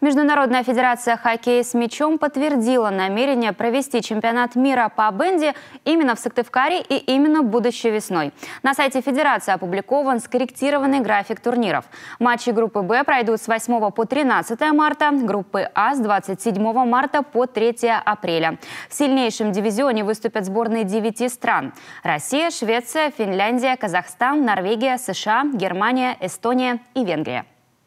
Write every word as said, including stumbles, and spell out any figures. Международная федерация хоккея с мячом подтвердила намерение провести чемпионат мира по бенди именно в Сыктывкаре и именно будущей весной. На сайте федерации опубликован скорректированный график турниров. Матчи группы «Б» пройдут с восьмого по тринадцатое марта, группы «А» с двадцать седьмого марта по третье апреля. В сильнейшем дивизионе выступят сборные девяти стран – Россия, Швеция, Финляндия, Казахстан, Норвегия, США, Германия, Эстония и Венгрия.